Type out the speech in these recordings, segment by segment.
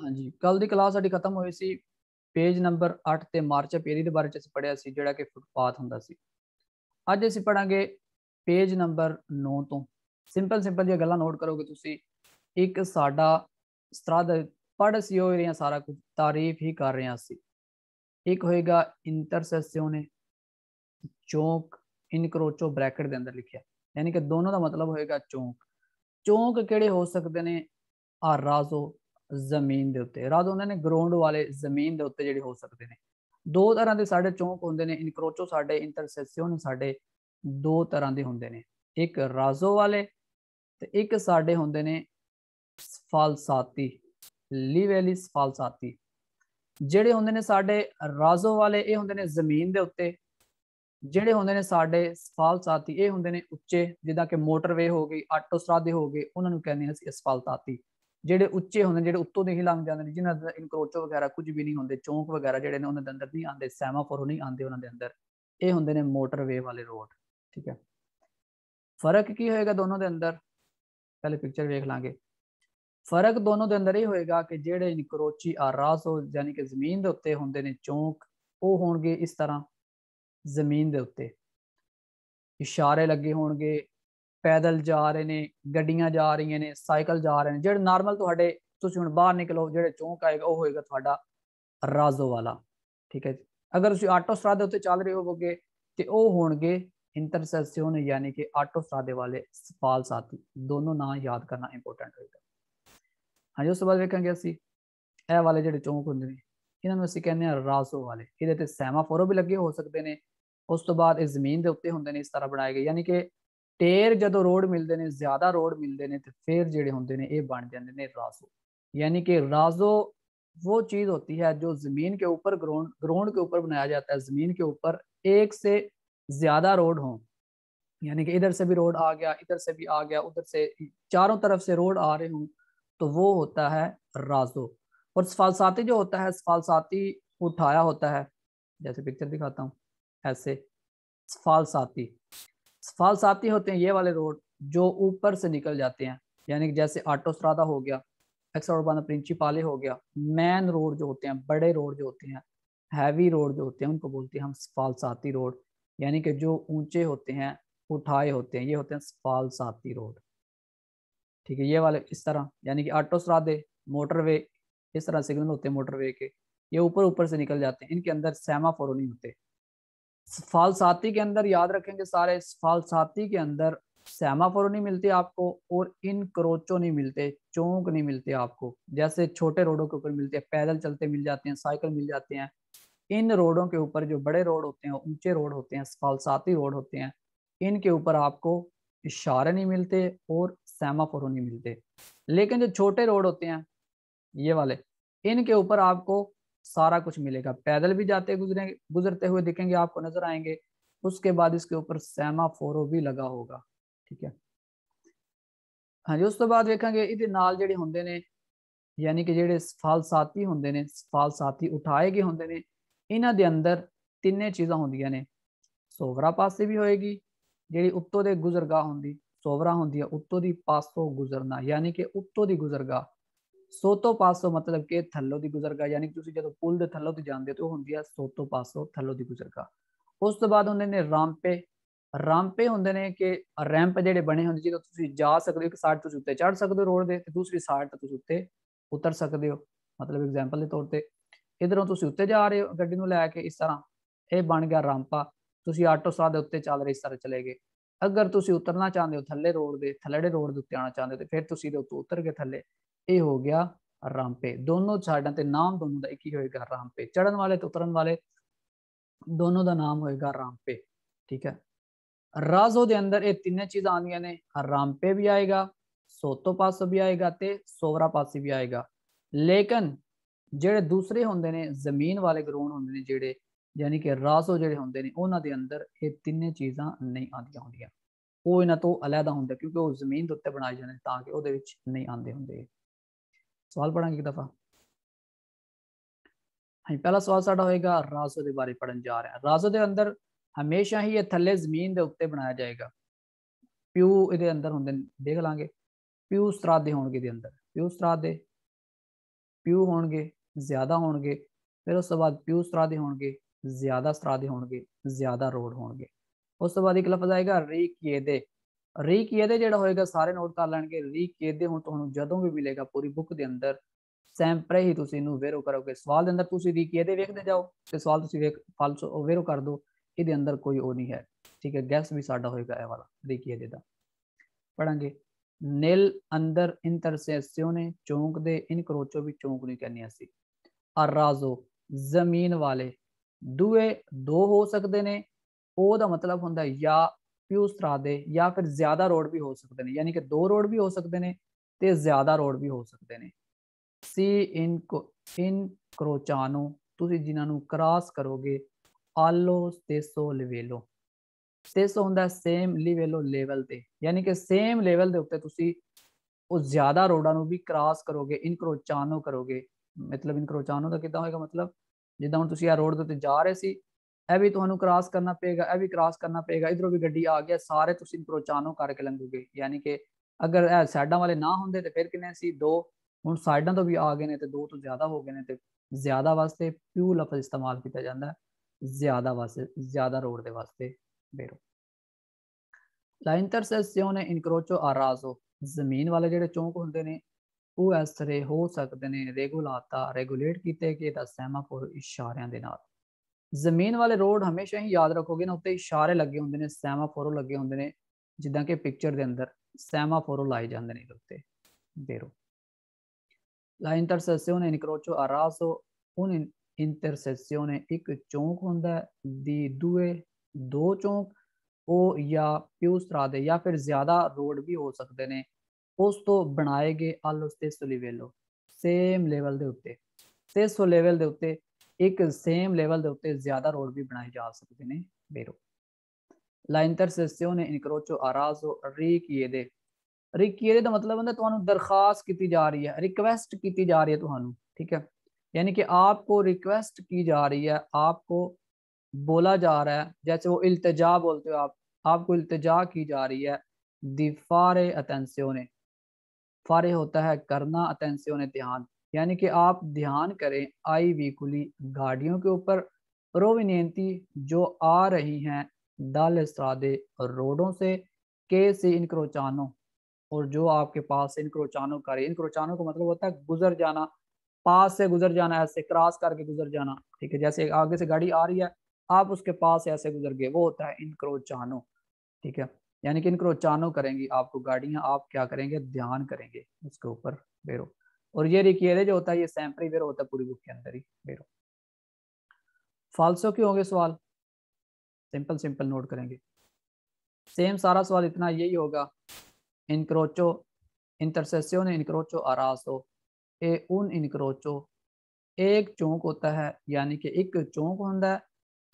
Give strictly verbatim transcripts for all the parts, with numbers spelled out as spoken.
हाँ जी, ਕੱਲ ਦੀ ਕਲਾਸ ਸਾਡੀ ਖਤਮ ਹੋਈ ਸੀ ਪੇਜ ਨੰਬਰ ਅੱਠ ਤੇ ਮਾਰਚ ਅਪੀਰੀ ਦੇ ਬਾਰੇ ਚ ਅਸੀਂ ਪੜਿਆ ਸੀ ਜਿਹੜਾ ਕਿ ਫੁੱਟਪਾਥ ਹੁੰਦਾ ਸੀ। ਅੱਜ ਅਸੀਂ ਪੜਾਂਗੇ ਪੇਜ ਨੰਬਰ ਨੌ ਤੋਂ। ਸਿੰਪਲ ਸਿੰਪਲ ਜਿਹੀਆਂ ਗੱਲਾਂ ਨੋਟ ਕਰੋਗੇ ਤੁਸੀਂ। ਇੱਕ ਸਾਡਾ ਸਤਰਾਦ ਪੜ੍ਹ ਸੀ ਹੋ ਰਹੀਆਂ, ਸਾਰਾ ਕੁਝ ਤਾਰੀਫ ਹੀ ਕਰ ਰਹੇ ਹਾਂ ਅਸੀਂ। ਇੱਕ ਹੋਏਗਾ ਇੰਟਰਸੈਸਿਓਨੇ, ਚੌਂਕ ਇਨਕਰੋਚੋ ਬ੍ਰੈਕਟ ਦੇ ਅੰਦਰ ਲਿਖਿਆ, यानी कि दोनों का मतलब होएगा चौंक। चौंक किहड़े हो सकते ने? आराजो जमीन दे उत्ते, राजो हुंदे ने ग्राउंड वाले, जमीन दे उत्ते जेहड़े हो सकते हैं। दो तरह के साढ़े चौंक होंगे ने, इनक्रोचो साढ़े, इंटरसेसियोन साढ़े, दो तरह के होंगे ने, एक राजो वाले ते एक साढ़े होंगे ने फालसाती, लीवेली फालसाती। जेहड़े होंगे ने साढ़े राजो वाले ये होंगे ने जमीन दे उत्ते, ਜਿਹੜੇ ਹੁੰਦੇ ਨੇ ਸਾਡੇ ਸਫਾਲਸਾਤੀ ਇਹ ਹੁੰਦੇ ਨੇ ਉੱਚੇ, ਜਿੱਦਾਂ ਕਿ ਮੋਟਰਵੇ ਹੋ ਗਈ, ਆਟੋਸਟਰਾਦੇ ਹੋ ਗਏ, ਉਹਨਾਂ ਨੂੰ ਕਹਿੰਦੇ ਅਸੀਂ ਸਫਾਲਸਾਤੀ। ਜਿਹੜੇ ਉੱਚੇ ਹੁੰਦੇ ਨੇ, ਜਿਹੜੇ ਉੱਤੋਂ ਦੇ ਹੀ ਲੰਘ ਜਾਂਦੇ ਨੇ, ਜਿਨ੍ਹਾਂ ਦਾ ਇਨਕਰੋਚੋ ਵਗੈਰਾ ਕੁਝ ਵੀ ਨਹੀਂ ਹੁੰਦੇ, ਚੌਂਕ ਵਗੈਰਾ ਜਿਹੜੇ ਨੇ ਉਹਨਾਂ ਦੇ ਅੰਦਰ ਨਹੀਂ ਆਉਂਦੇ, ਸੈਮਾਫੋਰ ਨਹੀਂ ਆਉਂਦੇ ਉਹਨਾਂ ਦੇ ਅੰਦਰ, ਇਹ ਹੁੰਦੇ ਨੇ ਮੋਟਰਵੇ ਵਾਲੇ ਰੋਡ। ਠੀਕ ਹੈ, ਫਰਕ ਕੀ ਹੋਏਗਾ ਦੋਨੋਂ ਦੇ ਅੰਦਰ? ਪਹਿਲੇ ਪਿਕਚਰ ਵੇਖ ਲਾਂਗੇ। ਫਰਕ ਦੋਨੋਂ ਦੇ ਅੰਦਰ ਇਹ ਹੋਏਗਾ ਕਿ ਜਿਹੜੇ ਇਨਕਰੋਚੀ ਆਰਾਜ਼ੋ ਯਾਨੀ ਕਿ ਜ਼ਮੀਨ ਦੇ ਉੱਤੇ ਹੁੰਦੇ ਨੇ ਚੌਂਕ, ਉਹ ਹੋਣਗੇ ਇਸ ਤਰ੍ਹਾਂ ਜ਼ਮੀਨ ਦੇ ਉੱਤੇ ਇਸ਼ਾਰੇ ਲੱਗੇ ਹੋਣਗੇ, ਪੈਦਲ ਜਾ ਰਹੇ ਨੇ, ਗੱਡੀਆਂ ਜਾ ਰਹੀਆਂ ਨੇ, ਸਾਈਕਲ ਜਾ ਰਹੇ ਨੇ। ਜਿਹੜੇ ਨਾਰਮਲ ਤੁਹਾਡੇ ਤੁਸੀਂ ਹੁਣ ਬਾਹਰ ਨਿਕਲੋ, ਜਿਹੜੇ ਚੌਂਕ ਆਏਗਾ ਉਹ ਹੋਏਗਾ ਤੁਹਾਡਾ ਰਾਜ਼ੋ ਵਾਲਾ। ਠੀਕ ਹੈ ਜੀ। ਅਗਰ ਤੁਸੀਂ ਆਟੋ ਸਟਰਾਦ ਦੇ ਉੱਤੇ ਚੱਲ ਰਹੇ ਹੋਵੋਗੇ ਤੇ ਉਹ ਹੋਣਗੇ ਇੰਟਰਸੈਸਿਓਨ ਯਾਨੀ ਕਿ ਆਟੋ ਸਟਰਾਦੇ ਵਾਲੇ ਸਫਾਲਸਾਤੀ। ਦੋਨੋਂ ਨਾਂ ਯਾਦ ਕਰਨਾ ਇੰਪੋਰਟੈਂਟ ਹੋਏਗਾ। ਹਾਂਜੀ, ਉਸ ਤੋਂ ਬਾਅਦ ਵੇਖਾਂਗੇ ਅਸੀਂ ਇਹ ਵਾਲੇ ਜਿਹੜੇ ਚੌਂਕ ਹੁੰਦੇ ਨੇ ਇਹਨਾਂ ਨੂੰ ਅਸੀਂ ਕਹਿੰਦੇ ਹਾਂ ਰਾਜ਼ੋ ਵਾਲੇ। ਇਹਦੇ ਤੇ ਸੈਮਾਫੋਰੋ भी लगे हो सकते हैं। उस तो बाद जमीन के उत्ते होंगे ने इस तरह बनाए गए, यानी कि टेर जो रोड मिलते हैं, ज्यादा रोड मिलते हैं तो फिर जो होंगे ने ये बन जाते हैं राजो। यानी कि राजो वो चीज़ होती है जो जमीन के ऊपर, ग्राउंड ग्राउंड के ऊपर बनाया जाता है। जमीन के ऊपर एक से ज्यादा रोड हों, यानी कि इधर से भी रोड आ गया, इधर से भी आ गया, उधर से चारों तरफ से रोड आ रहे हों, तो वो होता है राजो। और सफालसाती जो होता है, सफालसाती उठाया होता है, जैसे पिक्चर दिखाता हूँ, ऐसे सफालसाती सफालसाती होते हैं ये वाले रोड जो ऊपर से निकल जाते हैं, यानी जैसे आटोस्ट्रादा हो गया, एक्सट्राउर्बाना प्रिंसिपाले हो गया। मेन रोड जो होते हैं, बड़े रोड जो होते हैं, हैवी रोड जो होते हैं, उनको बोलते हैं हम सफालसाती रोड, यानी कि जो ऊंचे होते हैं, उठाए होते हैं, ये होते हैं सफालसाती रोड। ठीक है, ये वाले इस तरह, यानी कि आटोस्ट्रादे, मोटरवे, इस तरह सिग्नल होते हैं मोटरवे के, ये ऊपर ऊपर से निकल जाते हैं, इनके अंदर सेमाफोर नहीं होते। सफालसाती के अंदर याद रखेंगे सारे, सफालसाती के अंदर सेमाफोर नहीं मिलते आपको और इनक्रोचो नहीं मिलते, चौंक नहीं मिलते आपको। जैसे छोटे रोडों के ऊपर मिलते हैं, पैदल चलते मिल जाते हैं, साइकिल मिल जाते हैं। इन रोडों के ऊपर जो बड़े रोड होते हैं, ऊंचे रोड होते हैं, सफालसाती रोड होते हैं, इनके ऊपर आपको इशारे नहीं मिलते और सेमाफोर नहीं मिलते। लेकिन जो छोटे रोड होते हैं ये वाले, इनके ऊपर आपको सारा कुछ मिलेगा, पैदल भी जाते गुजरेंगे, गुजरते हुए दिखेंगे, आपको नजर आएंगे। उसके बाद इसके ऊपर सेमाफोरो भी लगा होगा। ठीक है, हाँ जी। उस तो बाद देखेंगे इहदे नाल जिहड़े हुंदे ने, यानी कि जिहड़े सफालसाती हुंदे ने, सफालसाती उठाए गए हुंदे ने, इन्हां दे अंदर तिन्ने चीज़ां हुंदियां ने। सोवरा पासे भी होएगी, जिहड़ी उत्तों दे गुजरगाह हुंदी, सोवरा हुंदी है उत्तों दी, पासों गुजरना यानी कि उत्तों दी गुजरगाह। सोतो पासो मतलब कि थल्लों की गुजरगाह, यानी कि जो पुल के थल्लों जाते हो तो होंगी है सोतो पासो, थल्लों की गुजरगाह। उस तो बाद होंगे ने रामपे। रामपे होंगे ने कि रैंप जो बने होंगे, जो तुम जा सकते हो, एक साइड तुम उत्ते चढ़ सकते हो रोड के, दूसरी साइड तो तुम उत्ते उतर सकते हो। मतलब एग्जाम्पल के तौर पर इधरों तुम उत्ते जा रहे हो गड्डी लैके, इस तरह यह बन गया रामपा। तुम आटो स्टॉप के उत्ते चल रहे, इस तरह चले गए। अगर तुम उतरना चाहते हो थले रोड के, थलड़े रोड के उत्ते आना चाहते हो तो फिर तुम उत्तों उतर के थले, ये हो गया रामपे। दोनों साइडों ते नाम दोनों का एक ही होएगा रामपे, चढ़न वाले तो उतरन वाले दोनों का नाम होएगा रामपे। ठीक है, राजो दे अंदर ये तीन चीज़ां आंदियां ने, रामपे भी आएगा, सोतो पासो भी आएगा ते सोवरा पासी भी आएगा। लेकिन जेडे दूसरे होंदे ने जमीन वाले ग्राउंड होंदे ने जेडे, यानी कि राजो जेडे होंदे ने, उन्हां दे अंदर ये तीन चीज़ां नहीं आंदियां होंदियां, वो इन्हां तो अलहदा होंदा क्योंकि वो जमीन के उत्ते बनाए जाते हैं तां कि उहदे विच नहीं आंदे होंदे। सवाल पढ़ांगे एक दफा। हाँ, पहला सवाल साडा होएगा राजो के बारे पढ़न जा रहे हैं। राजो के अंदर हमेशा ही ये थले जमीन के उत्ते बनाया जाएगा। प्यू ये अंदर होंगे, देख लांगे, प्यू सरादे होंगे, अंदर प्यू सरादे, ਪਿਊ ਹੋਣਗੇ ਜ਼ਿਆਦਾ ਹੋਣਗੇ, ਫਿਰ ਉਸ ਤੋਂ ਬਾਅਦ ਪਿਊ ਸਤਰਾਦੇ ਹੋਣਗੇ ਜ਼ਿਆਦਾ ਸਤਰਾਦੇ ਹੋਣਗੇ ਜ਼ਿਆਦਾ ਰੋਡ ਹੋਣਗੇ। ਉਸ ਤੋਂ ਬਾਅਦ ਇੱਕ ਲਫ਼ਜ਼ ਆਏਗਾ ਰੀਕੀਦੇ। ਰੀਕੀਦੇ ਜਿਹੜਾ ਹੋਏਗਾ ਸਾਰੇ ਨੋਟ ਕਰ ਲੈਣਗੇ। ਰੀਕੀਦੇ ਹੁਣ ਤੁਹਾਨੂੰ ਜਦੋਂ ਵੀ ਮਿਲੇਗਾ ਪੂਰੀ ਬੁੱਕ ਦੇ ਅੰਦਰ ਸੈਂਪਰੇ ਹੀ ਤੁਸੀਂ ਇਹਨੂੰ ਵੇਰੋ ਕਰੋਗੇ। ਸਵਾਲ ਦੇ ਅੰਦਰ ਤੁਸੀਂ ਰੀਕੀਦੇ ਵੇਖਦੇ ਜਾਓ ਤੇ ਸਵਾਲ ਤੁਸੀਂ ਵੇਖ ਫਾਲਸ ਵੇਰੋ ਕਰ ਦਿਓ, ਇਹਦੇ ਅੰਦਰ ਕੋਈ ਉਹ ਨਹੀਂ ਹੈ। ठीक है, गैस भी साडा होएगा ये वाला रीकीदे दा। पढ़ांगे नील अंदर इन तरसेसियों ने चौंक दे इन करोचों भी चौंक नहीं कहनी सी। अराजो जमीन वाले दुए दो हो सकते ने, ओ दा मतलब हुंदा या प्यू सरादे या फिर ज्यादा रोड भी हो सकते ने, यानी कि दो रोड भी हो सकते ने ते ज्यादा रोड भी हो सकते ने। सी इन को इन करोचानो तुसी जिन्हां नूं क्रॉस करोगे आलो ते सो लवेलो। ਸੇਸ ਹੁੰਦਾ ਸੇਮ ਲੀਵੈਲੋ ਲੈਵਲ ਤੇ, ਯਾਨੀ ਕਿ ਸੇਮ ਲੈਵਲ ਦੇ ਉੱਤੇ ਤੁਸੀਂ ਉਹ ਜ਼ਿਆਦਾ ਰੋਡਾਂ ਨੂੰ ਵੀ ਕ੍ਰਾਸ ਕਰੋਗੇ ਇਨਕਰੋਚਾਨੋ ਕਰੋਗੇ। ਮਤਲਬ ਇਨਕਰੋਚਾਨੋ ਦਾ ਕਿੱਦਾਂ ਹੋਏਗਾ, ਮਤਲਬ ਜਿੱਦਾਂ ਹੁਣ ਤੁਸੀਂ ਇਹ ਰੋਡ ਦੇ ਉੱਤੇ ਜਾ ਰਹੇ ਸੀ, ਇਹ ਵੀ ਤੁਹਾਨੂੰ ਕ੍ਰਾਸ ਕਰਨਾ ਪਏਗਾ, ਇਹ ਵੀ ਕ੍ਰਾਸ ਕਰਨਾ ਪਏਗਾ, ਇਧਰੋਂ ਵੀ ਗੱਡੀ ਆ ਗਿਆ, ਸਾਰੇ ਤੁਸੀਂ ਇਨਕਰੋਚਾਨੋ ਕਰਕੇ ਲੰਘੋਗੇ। ਯਾਨੀ ਕਿ ਅਗਰ ਇਹ ਸਾਈਡਾਂ ਵਾਲੇ ਨਾ ਹੁੰਦੇ ਤੇ ਫਿਰ ਕਿੰਨੇ ਸੀ ਦੋ, ਹੁਣ ਸਾਈਡਾਂ ਤੋਂ ਵੀ ਆ ਗਏ ਨੇ ਤੇ ਦੋ ਤੋਂ ਜ਼ਿਆਦਾ ਹੋ ਗਏ ਨੇ। ਤੇ ਜ਼ਿਆਦਾ ਵਾਸਤੇ ਪਿਊ ਲਫ਼ਜ਼ ਇਸਤੇਮਾਲ ਕੀਤਾ ਜਾਂਦਾ ਜ਼ਿਆਦਾ ਵਾਸਤੇ, ਜ਼ਿਆਦਾ ਰੋਡ ਦੇ ਵਾਸਤੇ। ਲਾ ਇੰਟਰਸੈਸਿਓ ਨੇ ਇਨਕਰੋਚੋ ਆਰਾਜ਼ੋ ਜ਼ਮੀਨ ਵਾਲੇ ਜਿਹੜੇ ਚੌਂਕ ਹੁੰਦੇ ਨੇ ਉਹ ਇਸ ਤਰ੍ਹਾਂ ਹੋ ਸਕਦੇ ਨੇ ਰੈਗੂਲਾਤਾ ਰੈਗੂਲੇਟ ਕੀਤੇ ਗਏ ਤਾਂ ਸੈਮਾਫੋਰ ਇਸ਼ਾਰਿਆਂ ਦੇ ਨਾਲ। ਜ਼ਮੀਨ ਵਾਲੇ ਰੋਡ ਹਮੇਸ਼ਾ ਹੀ ਯਾਦ ਰੱਖੋਗੇ ਨਾ, ਉੱਤੇ ਇਸ਼ਾਰੇ ਲੱਗੇ ਹੁੰਦੇ ਨੇ ਸੈਮਾਫੋਰੋ ਲੱਗੇ ਹੁੰਦੇ ਨੇ, ਜਿੱਦਾਂ ਕਿ ਪਿਕਚਰ ਦੇ ਅੰਦਰ ਸੈਮਾਫੋਰੋ ਲਾਏ ਜਾਂਦੇ ਨੇ ਇਹਦੇ ਉੱਤੇ ਬੇਰੋ। ਲਾ ਇੰਟਰਸੈਸਿਓ ਨੇ ਇਨਕਰੋਚੋ ਆਰਾਜ਼ੋ ਉਹਨ ਇੰਟਰਸੈਸਿਓ ਨੇ ਇੱਕ ਚੌਂਕ ਹੁੰਦਾ ਦੀ ਦੂਏ दो चौंक ओ या प्यू सरादे या फिर ज्यादा रोड भी हो सकते ने, उस तो बनाए गए आलो ते सो लीवेलो सेम लेवल दे उत्ते। ते सो लेवल दे उत्ते एक सेम लेवल दे उत्ते ज्यादा रोड भी बनाए जा सकते ने बेरो। ला इंटरसेसियोने इनक्रोचो आराजो रीकीदे। रीकीदे दा मतलब हुंदा तुहानू दरखास्त की जा रही है, रिक्वेस्ट की जा रही है तुहानू, ठीक है, यानी कि आपको रिक्वेस्ट की जा रही है, आपको बोला जा रहा है, जैसे वो इल्तिजा बोलते हो आप, आपको इल्तिजा की जा रही है। दी फारे अटेंसियोने, फारे होता है करना, अटेंसियोने ध्यान, यानी कि आप ध्यान करें आई वीकुली गाड़ियों के ऊपर प्रोविनेंती जो आ रही हैं दाल इस्त्रादे रोडों से के से इनक्रोचानों और जो आपके पास इनक्रोचानों करे। इनक्रोचानों का मतलब होता है गुजर जाना, पास से गुजर जाना, ऐसे क्रॉस करके गुजर जाना, ठीक है, जैसे आगे से गाड़ी आ रही है आप उसके पास ऐसे गुजर गए, वो होता है इनक्रोचानो, ठीक है, यानी कि इनक्रोचानो करेंगी आपको गाड़ियां, आप क्या करेंगे ध्यान करेंगे उसके ऊपर बेरो। और ये रिकीदे जो होता है ये सैंपरी बेरो होता है पूरी बुक के अंदर ही बेरो। फालसो क्यों होंगे सवाल, सिंपल सिंपल नोट करेंगे। सेम सारा सवाल इतना यही होगा इनक्रोचो इंटरसेसियो ने इनक्रोचो आरासो ए उन इनक्रोचो। एक चौंक होता है, यानी कि एक चौंक होता है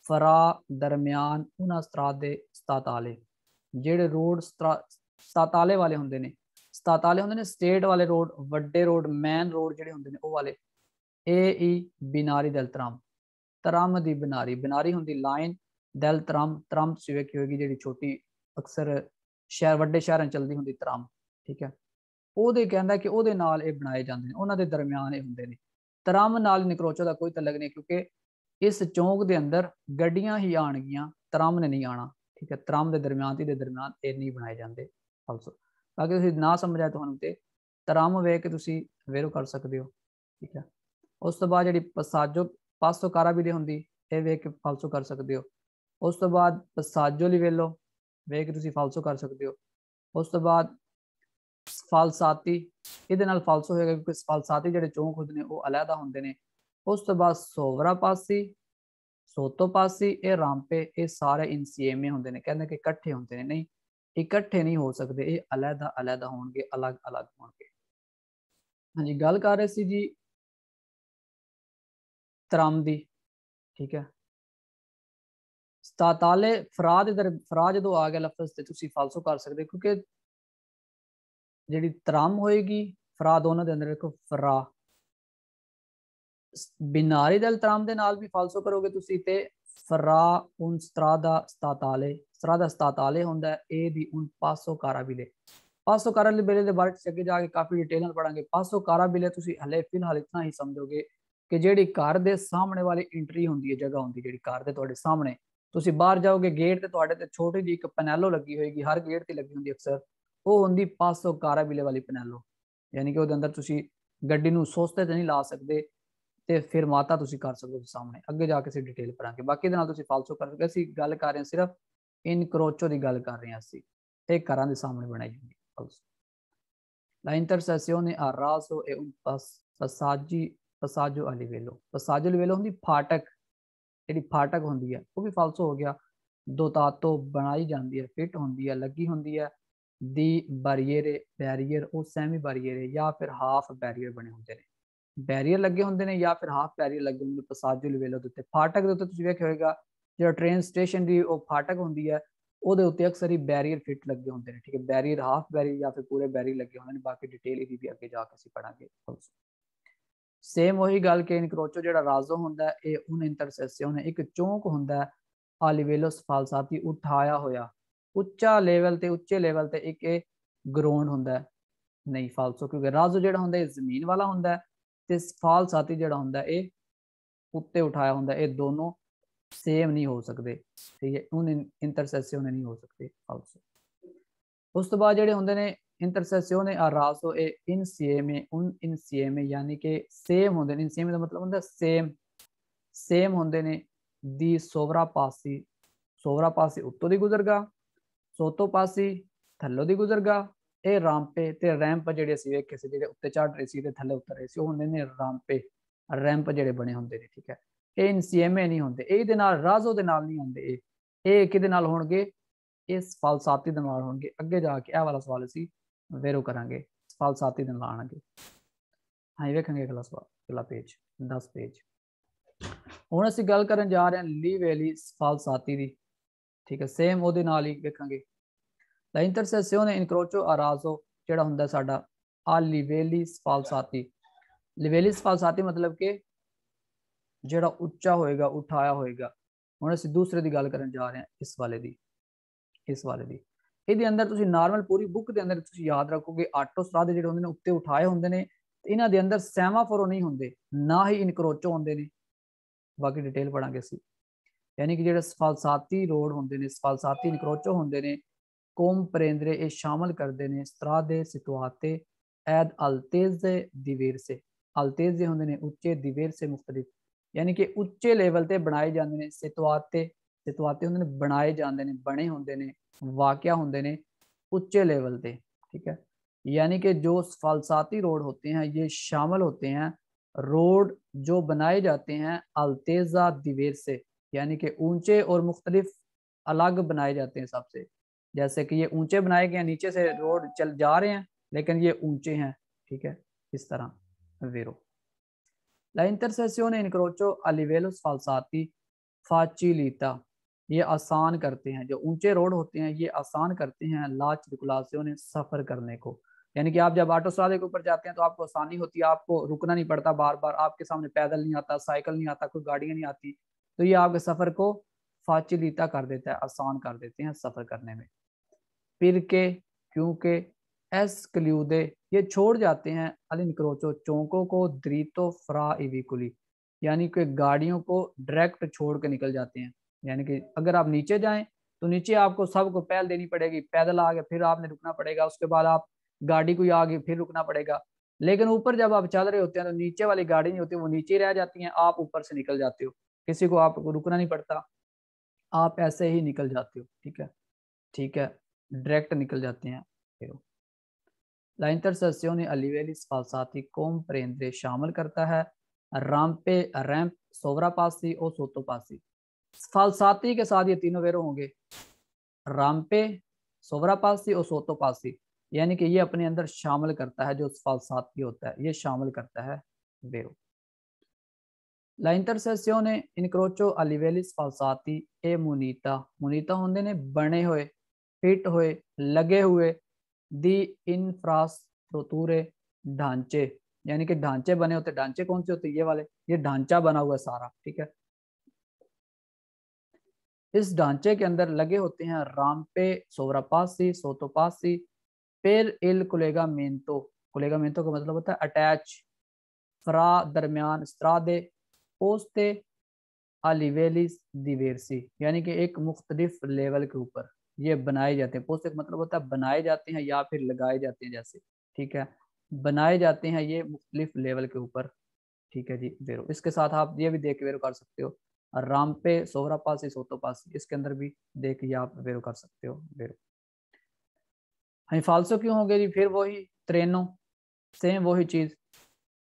फरा दरम्यान उन्हां सत्रादे सताले जेडे रोड सताले वाले होंदे ने, सताले होंदे ने स्टेट वाले रोड, वड्डे रोड मैन रोड जेडे होंदे ने ओ वाले। ए ई बिनारी दल त्रम, त्रम दी बिनारी, बिनारी होंदी लाइन, दल त्रम, त्रम सिवे की होगी जेडी छोटी अक्सर शहर वड्डे शहरां चलदी होंदी त्रम, ठीक है, ओहदे कहंदा कि ओहदे नाल ए बनाए जांदे ने, उन्हां दे दरम्यान ए होंदे ने। त्रम नाल निक्रोचो दा कोई तलक नहीं, क्योंकि इस चौंक के अंदर गड्डियां ही आनगियां, त्रम ने नहीं आना, ठीक है, त्रम के दरम्यान ती दे दरम्यान ये नहीं बनाए जाते। आल्सो बाकी तुसी ना समझ आए तुहानू ते त्रम वे के तुसी वेरो कर सकते हो, ठीक है। उस तो बाद जेडी पसाजो पासो कारा भी दे हुंदी ए वे के फालसो कर सकते हो। उस तो बाद पसाजो लिवेलो वे के तुसी फालसो कर सकते हो। उस तो बाद फालसाती इहदे नाल फालसो होएगा, क्योंकि फालसाती जेडे चौंक हुंदे ने वो अलहदा हुंदे ने। उस तो बाद सोवरा पासी सोतो पासी ए रामपे ए सारे इनसीएमे होंदे ने, कहंदे कि इकट्ठे होंदे ने, नहीं इकट्ठे नहीं हो सकते, ये अलग अलग होंगे, अलग अलग होंगे। हाँ जी, गल कर रहे सी जी त्रम दी, ठीक है। सताले फराज इधर फराज जो आ गया लफज तो तुसी फालसो कर सकते, क्योंकि जिहड़ी त्रम होएगी फरा दोनों के अंदर देखो फरा बिनारी दल त्राम दे नाल भी फालसो करोगे तुसी ते फरा उन सत्रादा सताले, सत्रादा सताले होंदा ए दी उन पासो कारा भी ले, पाँच सौ कारा बेले के बारे अगे जाके काफ़ी डिटेल में पढ़ांगे। पाँच सौ कारा बेले तुसीं हले फिलहाल इतना ही समझोगे कि जिहड़ी कार दे सामने वाली एंट्री होंदी है, जगह होंदी जिहड़ी कार दे तुहाडे सामने, तुसीं बाहर जाओगे गेट ते तुहाडे ते छोटी जी एक पनैलो लगी होएगी, हर गेट ते लगी होंदी अक्सर, वो होंदी पाँच सौ कारा बेले वाली पनैलो। यानी कि उहदे अंदर तुसीं गड्डी नूं सोचते ते नहीं ला सकदे, ते फिर माता तुसीं कर सकदे हो सामने। अगे जाके असीं डिटेल पढ़ांगे। बाकी दे नाल तुसीं फालसो कर सकदे। असीं गल कर रहे हां सिर्फ इनक्रोचो दी गल कर रहे हां असीं, ते घरां दे सामने बनाई होंदी। La intercessione a raso e un passaggi passaggio a livello passaggio a livello होंदी फाटक, जेहड़ी फाटक होंदी है वो भी फालसो हो गया। दो तातो बनाई जाती है, फिट होंदी है, लगी होंदी है। दी बैरियर बैरियर और सैमी बैरियर या फिर हाफ बैरियर बने होंगे ने, बैरियर लगे होंगे ने या फिर हाफ बैरियर लगे होंगे passaggio a livello उत्ते। फाटक के उत्ते तुसीं वेखिया होगा जो ट्रेन स्टेशन की वो फाटक होंदी है, ਉਹਦੇ ਉੱਤੇ ਅਕਸਰ ਹੀ ਬੈਰੀਅਰ ਫਿੱਟ ਲੱਗੇ ਹੁੰਦੇ ਨੇ। ਠੀਕ ਹੈ, ਬੈਰੀਅਰ ਹਾਫ ਬੈਰੀਅਰ ਜਾਂ ਫਿਰ ਪੂਰੇ ਬੈਰੀਅਰ ਲੱਗੇ ਹੁੰਦੇ ਨੇ। ਬਾਕੀ ਡਿਟੇਲ ਇਹਦੀ ਵੀ ਅੱਗੇ ਜਾ ਕੇ ਅਸੀਂ ਪੜਾਂਗੇ। ਸੇਮ ਉਹੀ ਗੱਲ ਕਿ ਇਨਕਰੋਚੋ ਜਿਹੜਾ ਰਾਜ਼ੋ ਹੁੰਦਾ ਇਹ ਉਹਨ ਇੰਟਰਸੈਸਿਓਨ ਹੈ, ਇੱਕ ਚੌਂਕ ਹੁੰਦਾ ਆ ਲਿਵੇਲੋ ਸਫਾਲਸਾਤੀ ਉਠਾਇਆ ਹੋਇਆ, ਉੱਚਾ ਲੈਵਲ ਤੇ ਉੱਚੇ ਲੈਵਲ ਤੇ ਇੱਕ ਇਹ ਗਰਾਊਂਡ ਹੁੰਦਾ। ਨਹੀਂ ਫਾਲਸੋ, ਕਿਉਂਕਿ ਰਾਜ਼ੋ ਜਿਹੜਾ ਹੁੰਦਾ ਇਹ ਜ਼ਮੀਨ ਵਾਲਾ ਹੁੰਦਾ ਤੇ ਸਫਾਲਸਾਤੀ ਜਿਹੜਾ ਹੁੰਦਾ ਇਹ ਉੱਤੇ ਉਠਾਇਆ ਹੁੰਦਾ। ਇਹ ਦੋਨੋਂ सेम नहीं हो सकते, ठीक है, उन इंटरसेसियों नहीं हो सकते। उस तो बाद जेडे होंदे ने इंटरसेसियों ने रासो ए इन सेम उन इन सेम यानी कि सेम होंदे ने। इन सेम दा मतलब होंदा सेम, सेम होंदे ने। दी सोवरा पासी, सोवरा पासी उत्तों दी गुजरगा, सोतो पासी थल्लों दी गुजरगा। ए रैंपे ते रैंप जेडे असीं वेखे सी, जेडे उत्ते चढ़ रहे सी ते थल्ले उतर रहे सी, ओह होंदे ने रैंपे। रैंप जेडे बने होंदे ने, ठीक है, इन सीएमए नहीं होंदे। इहदे नाल राज़ो दे नाल नहीं होंदे, ए किहदे नाल होणगे? इस फालसाती दे नाल होणगे। अगे जाके इह वाला सवाल असीं वेरो करांगे, फालसाती दे नाल आणगे। हाँ, ये वेखांगे अगला सवाल, अगला पेज दस पेज। हुण असीं गल करन जा रहे हां लीवेली फालसाती दी, ठीक है, सेम ओहदे नाल ही वेखांगे। ला इंटरसेसियोने इनक्रोचो आ राज़ो जिहड़ा हुंदा साडा आ लीवेली फालसाती। लीवेली फालसाती मतलब कि ਜਿਹੜਾ ਉੱਚਾ ਹੋਏਗਾ, ਉਠਾਇਆ ਹੋਏਗਾ। ਹੁਣ ਅਸੀਂ ਦੂਸਰੇ ਦੀ ਗੱਲ ਕਰਨ ਜਾ ਰਹੇ ਹਾਂ, ਇਸ ਵਾਲੇ ਦੀ, ਇਸ ਵਾਲੇ ਦੀ। ਇਹਦੇ ਅੰਦਰ ਤੁਸੀਂ ਨਾਰਮਲ ਪੂਰੀ ਬੁੱਕ ਦੇ ਅੰਦਰ ਤੁਸੀਂ ਯਾਦ ਰੱਖੋਗੇ ਆਟੋ ਸਟਰਾਦੇ ਜਿਹੜੇ ਹੁੰਦੇ ਨੇ ਉੱਤੇ ਉਠਾਏ ਹੁੰਦੇ ਨੇ, ਇਹਨਾਂ ਦੇ ਅੰਦਰ ਸੈਮਾਫੋਰੋ ਨਹੀਂ ਹੁੰਦੇ, ਨਾ ਹੀ ਇਨਕਰੋਚੋ ਹੁੰਦੇ ਨੇ। ਬਾਕੀ ਡਿਟੇਲ ਪੜਾਂਗੇ ਅਸੀਂ। ਯਾਨੀ ਕਿ ਜਿਹੜੇ ਸਫਾਲਸਾਤੀ ਰੋਡ ਹੁੰਦੇ ਨੇ, ਸਫਾਲਸਾਤੀ ਇਨਕਰੋਚੋ ਹੁੰਦੇ ਨੇ। ਕੋਮ ਪਰੇਂਦਰੇ ਇਹ ਸ਼ਾਮਲ ਕਰਦੇ ਨੇ ਸਤਰਾਦੇ ਸਿਤਵਾਤੇ ਐਦ ਅਲਤੇਜ਼ ਦਿਵੇਰਸੇ। ਅਲਤੇਜ਼ ਦੇ ਹੁੰਦੇ ਨੇ ਉੱਚੇ, ਦਿਵੇਰਸੇ ਮੁਖਤਲਿਫ। यानी कि उच्चे लेवल से बनाए जाते हैं। सितवाते, सितवाते होंगे ने बनाए जाते हैं, बने होंगे ने, वाकया होंगे ने उच्चे लेवल से, ठीक है। यानी कि जो फालसाती रोड होते हैं ये शामिल होते हैं रोड जो बनाए जाते हैं अल्तेजा दिवेर से, यानी कि ऊंचे और मुख्तलिफ अलग बनाए जाते हैं सबसे। जैसे कि ये ऊंचे बनाए गए, नीचे से रोड चल जा रहे हैं लेकिन ये ऊंचे हैं, ठीक है, इस तरह वेरो। La intercessione incrocio a livello sfalsati facilita, ये आसान करते हैं, जो ऊंचे रोड होते हैं ये आसान करते हैं ला सर्कुलासियोने, सफर करने को। यानी कि आप जब ऑटो स्ट्राडे के ऊपर जाते हैं तो आपको आसानी होती है, आपको रुकना नहीं पड़ता बार बार, आपके सामने पैदल नहीं आता, साइकिल नहीं आता, कोई गाड़ियां नहीं आती, तो ये आपके सफर को फाचिलिता कर देता है, आसान कर देते हैं सफर करने में। फिर के, क्योंकि, एस क्ल्यूदे ये छोड़ जाते हैं अल इनक्रोचो चौंकों को द्रीतो फ्रा इविकुली, यानी कि गाड़ियों को डायरेक्ट छोड़ के निकल जाते हैं। यानी कि अगर आप नीचे जाएं तो नीचे आपको सबको पहल देनी पड़ेगी, पैदल आ गए फिर आपने रुकना पड़ेगा, उसके बाद आप गाड़ी कोई आ गई फिर रुकना पड़ेगा। लेकिन ऊपर जब आप चल रहे होते हैं तो नीचे वाली गाड़ी नहीं होती, वो नीचे रह जाती हैं, आप ऊपर से निकल जाते हो, किसी को आपको रुकना नहीं पड़ता, आप ऐसे ही निकल जाते हो, ठीक है, ठीक है, डायरेक्ट निकल जाते हैं। ला इंटरसेसियोने अ लिवेली सफालसाती कोम परेंदरे शामिल करता है रामपे, रैंप, सोवरा पासी और सोतो पासी। सफालसाती के साथ ये तीनों वेरो होंगे, रामपे, सोवरा पासी और सोतो पासी। यानी कि ये अपने अंदर शामिल करता है, जो सफालसाती होता है ये शामिल करता है वेरो। ला इंटरसेसियोने इनक्रोचो अ लिवेली सफालसाती ए मुनीता। मुनीता होंदे ने बने हुए, फिट हुए, लगे हुए। दी इंफ्रास्ट्रक्चर ढांचे, यानी कि ढांचे बने होते। ढांचे कौन से होते? ये वाले, ये ढांचा बना हुआ सारा, ठीक है। इस ढांचे के अंदर लगे होते हैं रामपे, सोवरापासी, सोतोपासी, पेर इल कोलेगामेंतो, कोलेगामेंतो का मतलब होता है अटैच, फ्रा दरमियान, स्त्रादे पोस्ते, अलिवेलिस दिवेरसी, यानी कि एक मुख्तलिफ लेवल के ऊपर ये बनाए जाते हैं। पोस्ते का मतलब होता है बनाए जाते हैं या फिर लगाए जाते हैं, जैसे ठीक है बनाए जाते हैं ये मुख्तलिफ लेवल के ऊपर। ठीक है जी वेरो, इसके साथ आप ये भी देख के वेरो कर सकते हो। रामपे सोहरा पासी सोतो पासी, इसके अंदर भी देख ये आप वेरो कर सकते हो। वेरो हिफालसो क्यों हो गए जी? फिर वही ट्रेनों, सेम वही चीज़।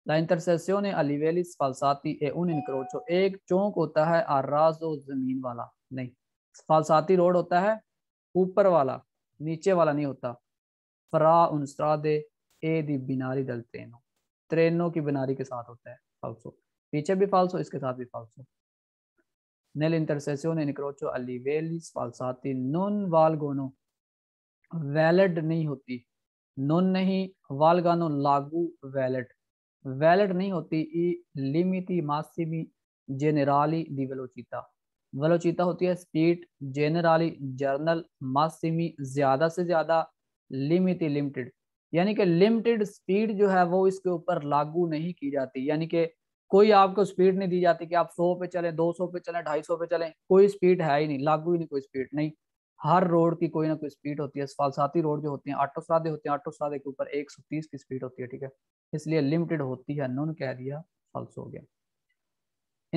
ला इंटरसेसियों ने अलीवेलिस फालसाती ए उन इनक्रोचो, एक चौंक होता है आराजो जमीन वाला नहीं, फालसाती रोड होता है ऊपर वाला, नीचे वाला नहीं होता। फरा उनस्त्रादे ए दी बिनारी दल ट्रेनों, ट्रेनों की बिनारी के साथ होता है फालसो, पीछे भी फालसो इसके साथ भी फालसो। नेल इंटरसेसियों ने इनक्रोचो अलीवेलिस फालसाती नोन वाल गोनो, वैलिड नहीं होती, नोन नहीं वालगानो लागू वैलिड, वैलिड नहीं होती। ई लिमिटी मासिमी जेनराली दी वेलोचिता, वेलोचिता होती है स्पीड, जेनराली जर्नल, मासिमी ज्यादा से ज्यादा, लिमिटी लिमिटेड, यानी कि लिमिटेड स्पीड जो है वो इसके ऊपर लागू नहीं की जाती। यानी कि कोई आपको स्पीड नहीं दी जाती कि आप सौ पे चलें, दो सौ पे चलें, ढाई सौ पे चलें, कोई स्पीड है ही नहीं, लागू ही नहीं, कोई स्पीड नहीं। हर रोड की कोई ना कोई स्पीड होती है। फालसाती रोड जो होती है आटो सादे होते हैं, आटो सादे के ऊपर एक सौ तीस की स्पीड होती है। ठीक है, इसलिए लिमिटेड होती है, नॉन कह दिया, फाल्स हो गया।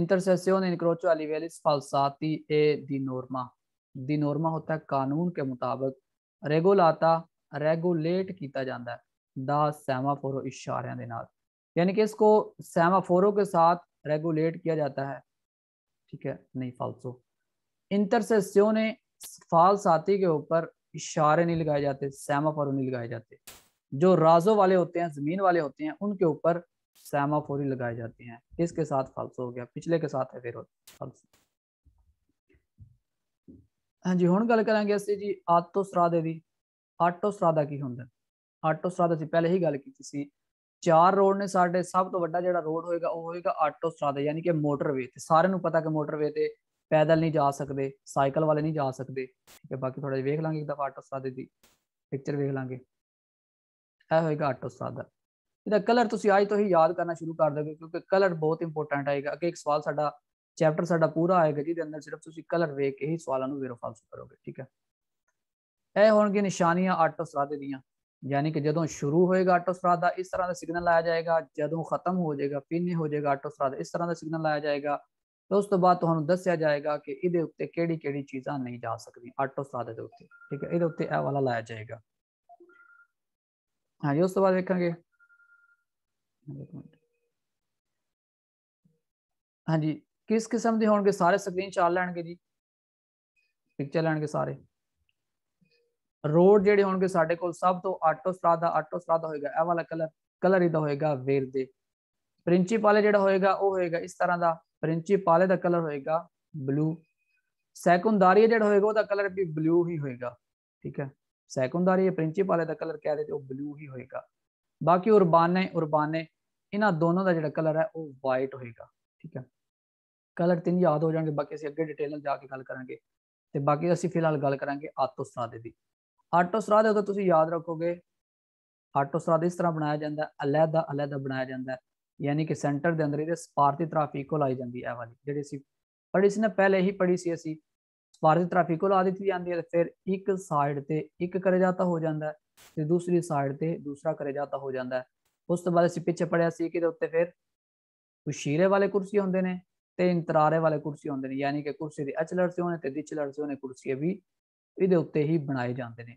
इंटरसेसियोन इनक्रोचो अलीवेलिस फालसाती ए दी नॉर्मा, दी नॉर्मा होता है कानून के मुताबिक। रेगुलाता रेगुलेट किया जाता है दा सेमाफोरो इशारियां दे नाल, यानी कि इसको सेमाफोरो के साथ रेगुलेट किया जाता है। ठीक है नहीं फाल्सो। इंटरसेसियोन ने फालसाती के ऊपर इशारे नहीं लगाए जाते, सेमाफोर नहीं लगाए जाते। जो राजो वाले होते हैं, जमीन वाले होते हैं, उनके ऊपर सेमाफोरी लगाए जाते हैं। इसके साथ फालसो हो गया, पिछले के साथ है फिर फालसो। हाँ जी हम गल करेंगे ऐसे जी आटो श्राद्ध की। आटो श्राद्ध की होंगे, आटो श्राद्ध अभी पहले ही गल की थी। चार रोड ने साढ़े सब तो वड्डा जिहड़ा रोड होएगा वो होएगा आटो श्राद्ध, यानी कि मोटरवे। सारे नूं पता कि मोटरवे ते पैदल नहीं जा सकते, साइकिल वाले नहीं जा सकते। ठीक है, बाकी थोड़ा वेख लांगे, एक दफा आटो श्राद्ध की पिक्चर वेख लांगे। यह होगा आटो श्राद्ध। इसका कलर तुसी आज तो ही याद करना शुरू कर दोगे, क्योंकि कलर बहुत इंपोर्टेंट आएगा। अगे एक सवाल साडा चैप्टर साडा पूरा आएगा जिहदे अंदर सिर्फ तुसी कलर वेख के ही सवालों को वेरो फाल्स करोगे। ठीक है, यह होणगी निशानियां आटो श्राद्ध दीयां, यानी कि जदों शुरू होएगा आटो श्राद्ध इस तरह का सिग्नल लाया जाएगा, जदों खत्म हो जाएगा फिर हो जाएगा आटो श्राद्ध इस तरह का सिग्नल लाया जाएगा। तो उस तो बाद तुहानू दस्या जाएगा कि इहदे उत्ते किहड़ी किहड़ी चीज़ां नहीं जा सकदियां आटो श्राद्ध दे उत्ते। ठीक है, इहदे उत्ते इह वाला लाया जाएगा। हाँ जी, उस तो बाद देखेंगे। हाँ जी, किस किस्म के होंगे सारे? स्क्रीन शॉट लैणगे जी, पिक्चर लैणगे सारे। रोड जिहड़े होंगे साडे कोल सब तो आटो श्राद्ध, आटो श्राद्ध होएगा इह वाला कलर, कलर इहदा होएगा वेरदे। प्रिंसिपल जिहड़ा होएगा वह होएगा इस तरह का, प्रिंसिपाले का कलर होएगा ब्लू। सैकंडरी जो होएगा उसका कलर भी ब्लू ही होएगा। ठीक है, सैकंडरी प्रिंसिपाले का कलर कह देते ब्लू ही होएगा। बाकी उर्बाने उर्बाने इन दोनों का जो कलर है वो वाइट होएगा। ठीक है, कलर तीन याद हो जाएंगे, बाकी असीं अगे डिटेल जाके गल करांगे। तो बाकी असीं फिलहाल गल करांगे आटो श्राद्ध की। आटो श्राद्ध उदों तुसीं याद रखोगे, आटो श्राद्ध इस तरह बनाया जाता है, अलहदा अलहदा बनाया जाता है, यानी कि सेंटर के अंदर ये सपारती ट्राफिको लाई जाती है। यह वाली जी पढ़ी सी ना, पहले ही पढ़ी सी असी, सपारती ट्राफिको ला दी जाती है। फिर एक साइड से एक करे जाता हो जाता है, तो दूसरी साइड से दूसरा करे जाता हो जाता है। उस तो बाद असी पिछे पढ़िया सी कि उत्ते फिर उशीरे वाले कुर्सी होंदे ने ते इंतरारे वाले कुर्सी होंदे ने, यानी कि कुर्सी के अचलड़ से होने ते दिचलड़ से होने कुर्सी भी ये उत्ते ही बनाए जाते हैं,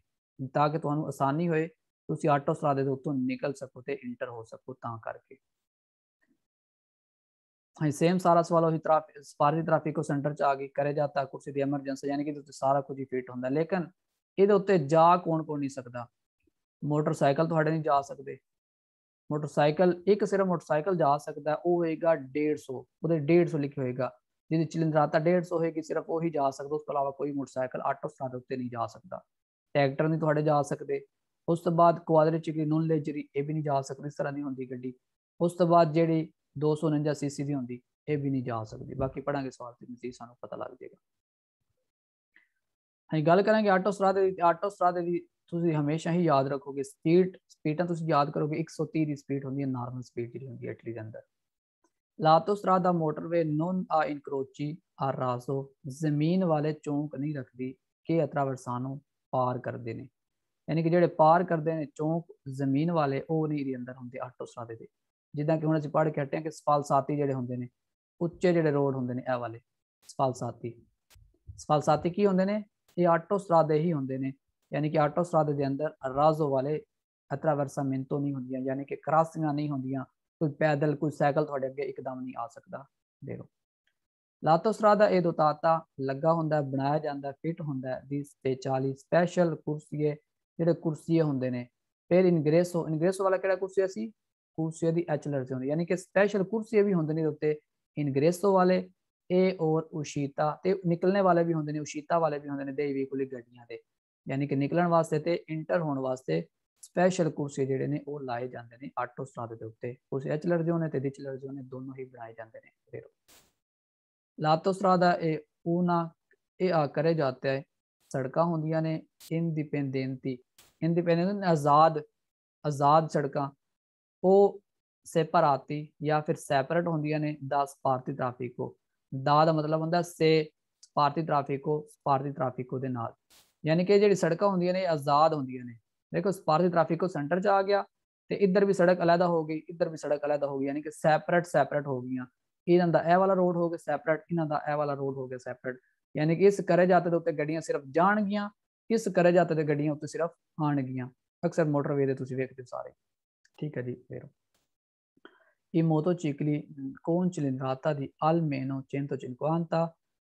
ताकि तुहानू आसानी होए, तुसीं आटो श्राद्ध दे उत्तों निकल सको ते इंटर हो सको। तां करके हाँ सेम सारा सवाल वही ट्राफिक सपारती ट्राफिको सेंटर च आ गई करे जाता कुर्सी की एमरजेंसी, यानी कि तो सारा कुछ ही फिट होंगे। लेकिन ये उत्ते जा कौन कौन नहीं सकता? मोटरसाइकिल थोड़े नहीं जा सकते, मोटरसाइकिल एक सिर्फ मोटरसाइकिल जा सकता है, वह होएगा डेढ़ सौ, वो डेढ़ सौ लिखे होएगा, जिसकी चिलिंदराता डेढ़ सौ होगी, सिर्फ वही जा सकता। उसके अलावा कोई मोटरसाइकिल आटो श्राद्ध उत्ते नहीं जा सकता। ट्रैक्टर नहीं थोड़े जा सकते। उस तो बाद क्वादरे चिकरी नून लेजरी ये भी नहीं जा सकती, इस तरह की होंगी गड्डी। उस तो बाद जी दो सौ उनंजा सीसी की होंगी, यह भी नहीं जा सकती। बाकी पढ़ांगे सवाल की नतीजे सानू पता लग जाएगा। असीं गल करांगे आटो श्राद्ध। आटो श्राद्ध की ਤੁਸੀਂ ਹਮੇਸ਼ਾ ਹੀ ਯਾਦ ਰੱਖੋਗੇ ਸਪੀਡ ਸਪੀਡਾਂ ਤੁਸੀਂ ਯਾਦ ਕਰੋਗੇ ਇੱਕ ਸੌ ਤੀਹ ਦੀ ਸਪੀਡ ਹੁੰਦੀ ਹੈ ਨਾਰਮਲ ਸਪੀਡ ਜਿਹੜੀ ਹੁੰਦੀ ਹੈ ਇਟਲੀ ਦੇ ਅੰਦਰ। ਲਾਤੋਸਰਾ ਦਾ ਮੋਟਰਵੇ ਨੋਨ ਆ ਇਨਕਰੋਚੀ ਆ ਰਾਜ਼ੋ ਜ਼ਮੀਨ ਵਾਲੇ ਚੌਂਕ ਨਹੀਂ ਰੱਖਦੀ ਕਿ ਅਤਰਾਵਰਸਾਨੋ ਪਾਰ ਕਰਦੇ ਨੇ, यानी कि ਜਿਹੜੇ ਪਾਰ ਕਰਦੇ ਨੇ ਚੌਂਕ ਜ਼ਮੀਨ ਵਾਲੇ ਉਹ ਨਹੀਂ ਇਹਦੇ ਅੰਦਰ ਹੁੰਦੇ ਆਟੋਸਰਾ ਦੇ। ਜਿੱਦਾਂ ਕਿ ਹੁਣ ਅਸੀਂ ਪੜ੍ਹ ਕੇ ਹਟੇ ਹਾਂ ਕਿ ਸਫਾਲਸਾਤੀ ਜਿਹੜੇ ਹੁੰਦੇ ਨੇ ਉੱਚੇ ਜਿਹੜੇ ਰੋਡ ਹੁੰਦੇ ਨੇ ਇਹ ਵਾਲੇ ਸਫਾਲਸਾਤੀ ਸਫਾਲਸਾਤੀ ਕੀ ਹੁੰਦੇ ਨੇ ਇਹ ਆਟੋਸਰਾ ਦੇ ਹੀ ਹੁੰਦੇ ਨੇ, यानी कि आटोस्राद के अंदर राजो वाले अतरा वर्सा मिनतों नहीं होंदियां, यानी कि क्रासिंगा नहीं होंदियां, कोई पैदल कोई सैकल थोड़े अगे एकदम नहीं आ सकता। देखो लातोसराद ए दोताता लगा हुंदा बनाया जाता फिट हुंदा दी चाली स्पैशल कुर्सीए जेडे कुर्सीए होंदे ने फिर इनग्रेसो इनग्रेसो वाला केड़ा कुर्सीआ सी कुर्सीए दी एचलर सी हुंदी, यानी कि स्पैशल कुर्सीए भी होंदे ने उत्ते इनग्रेसो वाले ए और उशीता ते निकलने वाले भी होंदे ने उशीता वाले भी होंदे ने दे वीकुली गड्डियां दे, यानी कि निकलन वास्ते ते इंटर होने वास्ते स्पैशल कुर्सी जिहड़े ने ओह लाए जाते हैं आटोस्ट्रादे दे उत्ते, कुर्सी एचलरजे होने ते डिचलरजे होने दोनों ही बनाए जाते हैं। फिर लातोस्ट्रादा ए ऊना ए आ करे जाते हैं सड़कां होंदियां ने इंडिपेंडेंटी इंडिपेंडेंट आजाद आजाद सड़कां ओह सेपराती या फिर सैपरेट होंदियां ने दस भारती ट्राफिको दा दा मतलब हुंदा से भारती ट्राफिको भारती ट्राफिको दे नाल, यानी कि जी सड़क होंगे ने आजाद होंगे ने। देखो भारतीय ट्रैफिको सेंटर च आ गया तो इधर भी सड़क अलहदा हो गई इधर भी सड़क अलहदा हो गई, यानी कि सैपरेट सैपरेट हो गई इन्हों का यह वाला रोड हो गया सैपरेट इन्हों का यह वाला रोड हो गया सैपरेट, यानी कि इस करे जाते उत्ते गड्डियां सिर्फ जाणगियां इस करे जाते गड्डियां उत्ते सिर्फ आणगियां अक्सर मोटरवे तुसीं वेखदे सारे। ठीक है जी। फिर इमोतो चिकली कौन चिलिंद्राता दी अल मेनो चेंतो चिनकुआंता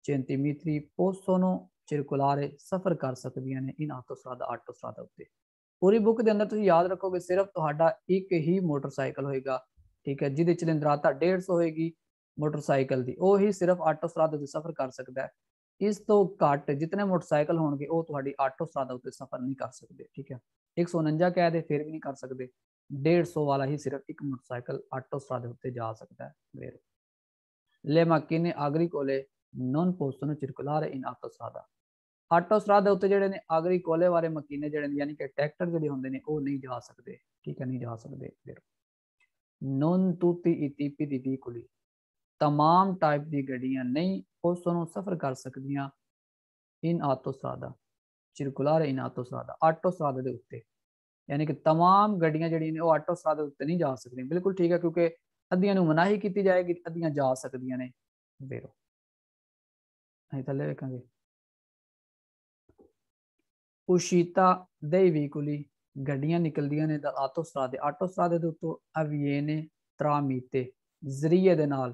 चेंती मित्री पोसोनो चिरकुलारे सफर कर सकदियां ने इन आटोस्ट्राद आटोस्ट्राद उत्ते। पूरी बुक के अंदर तुम याद रखोगे सिर्फ तुहाडा एक ही मोटरसाइकिल होएगा, ठीक है, जिहदी चिलिंद्राता डेढ़ सौ होएगी मोटरसाइकिल दी ओह ही सिर्फ आटोस्ट्राद उत्ते सफर कर सकता है। इस तो घट जितने मोटरसाइकिल होणगे ओह तुहाडी आटोस्ट्राद उत्ते सफर नहीं कर सकते। ठीक है, एक सौ उनंजा कह दे फिर भी नहीं कर सकते, डेढ़ सौ वाला ही सिर्फ एक मोटरसाइकिल आटोस्ट्राद उत्ते जा सकता है। ले मकीने आगरी कोले नॉन पोस्टों चिरकुलारे इन आटोस्ट्रादा आटोस्ट्राद उत्ते जिहड़े ने आगरी कोले वाले मकीने जिहड़े ने यानी कि ट्रैक्टर जिहड़े होंदे ने ओह नहीं जा सकदे, ठीक है, नहीं जा सकदे। फिर नॉन तूती इतीपी दी वीकुली तमाम टाइप दी गड्डियां नहीं पोस्टों सफर कर सकदियां इन आटोस्ट्रादा चिरकुलारे इन आटोस्ट्रादा आटोस्ट्राद दे उत्ते, यानी कि तमाम गड्डियां जिहड़ियां ने ओह आटोस्ट्राद उत्ते नहीं जा सकदियां। बिल्कुल ठीक है, क्योंकि अद्धियां नूं मनाही कीती जाएगी अद्धियां जा सकदियां ने। फिर थले वेखांगे उशीता दे वीकुली गड्डियां निकलदियां ने आटोस्ट्रादे आटोस्ट्रादे दे उत्तों अवियेने त्रामीते जरिए दे नाल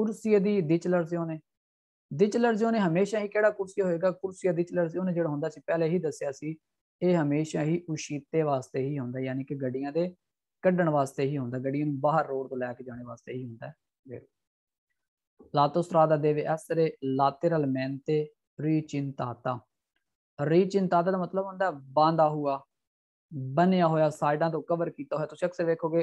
कुर्सीए दी डिचलरजियो ने डिचलरजियो ने हमेशा ही किहड़ा कुर्सीआ होएगा कुर्सीआ डिचलरजियो ने जिहड़ा हुंदा सी पहले ही दस्सिआ सी इह हमेशा ही उशीते वास्ते ही हुंदा, यानी कि गड्डियां दे कड्ढण वास्ते ही हुंदा गड्डियां नूं बाहर रोड तों लैके जाणे वास्ते ही हुंदा। लातोस्ट्रादा देवे एसरे लातेरल मेनते रिचिंताता रिचिंताता का मतलब होता है बांधा हुआ बनिया होया साइडा तो कवर किया हुआ। तुसीं अक्सर वेखोगे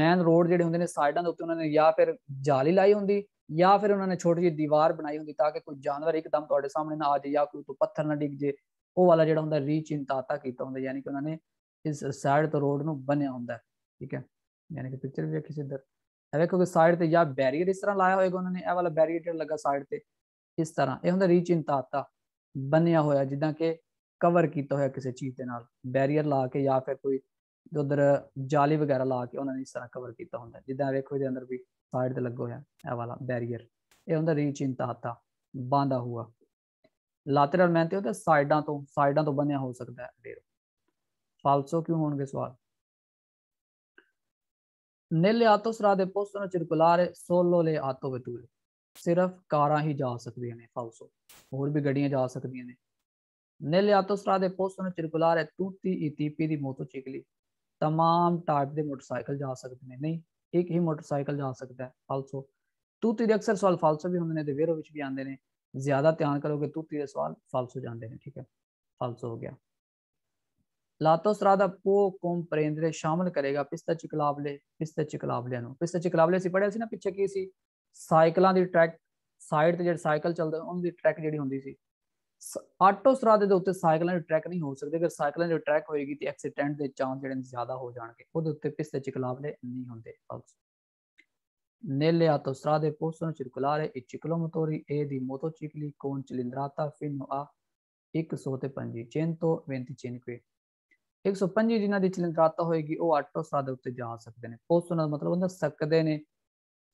मेन रोड जिहड़े हुंदे ने साइडा दे उत्ते उन्होंने या फिर जाली लाई हुंदी या फिर उन्होंने छोटी जी दीवार बनाई हुंदी ताकि कोई जानवर एकदम तुहाडे सामने ना आ जाए या कोई तो पत्थर ना डिग जाए। वो वाला जिहड़ा हुंदा रिचिंताता कीता हुंदा, यानी कि उन्होंने इस साइड तो रोड नूं बनिया हुंदा। ठीक है, यानी कि पिक्चर भी किसी इधर देखोगे साइड से या बैरियर इस तरह लाया होगा उन्होंने वाला बैरियर लगा साइड से इस तरह यह होंगे रिचिंताता बनिया होया जिदा के कवर किया होया किसी चीज़ के नाल बैरियर ला के या फिर कोई उधर जाली वगैरह ला के उन्होंने इस तरह कवर किया होंगे जिदा वेखो ये अंदर भी साइड से लगा होया वाला बैरियर यह होंगे रिचिंताता बांधा हुआ लातेरल मेहनत होता साइडा तो साइडा तो बनिया हो सकता है। फालसो क्यों होंगे सवाल नीले आटोस्ट्राद दे पोस्टों चिरकुलारे सोलो ले आटो बतूरे सिर्फ कारां ही जा सकदियां ने फाउसो होर भी गड्डियां जा सकदियां ने। नीले आटोस्ट्राद दे पोस्टों चिरकुलारे टूटी इतीपी दी मोटोचिकली तमाम टाइप दे मोटरसाइकिल जा सकदे ने नहीं एक ही मोटरसाइकिल जा सकदा है फाउसो। टूटी दे अक्सर सवाल फाउसो भी हुंदे ने ते वेरो विच भी आंदे ने, ज्यादा ध्यान करोगे टूटी दे सवाल फाउसो जांदे ने। ठीक है, फाउसो हो गया। लातोसरा दा पो कोम्प्रेंद्रे शामिल करेगा पिस्ता चिकलावले पिस्ता चिकलावले पिस्ता चिकलावले असीं पढ़िया सी ना पिछे की सी साइकिलां दी ट्रैक साइड ते जिहड़े साइकिल चलदे उन्हां दी ट्रैक जिहड़ी हुंदी सी ਆਟੋ ਸਰਾਦ ਦੇ ਉੱਤੇ ਸਾਈਕਲਾਂ ਟਰੈਕ ਨਹੀਂ ਹੋ ਸਕਦੇ। ਅਗਰ ਸਾਈਕਲਾਂ ਦੇ ਟਰੈਕ ਹੋਏਗੀ ਤੇ ਐਕਸੀਡੈਂਟ ਦੇ ਚਾਂਸ ਜਿਹੜੇ ਜ਼ਿਆਦਾ ਹੋ ਜਾਣਗੇ, ਉਹਦੇ ਉੱਤੇ ਪਿਸਤੇ ਚਿਕਲਾਵਲੇ ਨਹੀਂ ਹੁੰਦੇ। नेले आतो सरादे पोसन चिरकुलारे ए चिकलो मोतोरी ए दी मोतो चिकली कोन चिलिंद्राता फिनो आ एक सौ ते पंजी चेंतो वेंती चेनके एक सौ पंजी जिन्हां दी चिलिंद्राता होएगी ओ आटो सरादे उत्ते जा सकदे ने। पोसन दा मतलब हुंदा सकदे ने,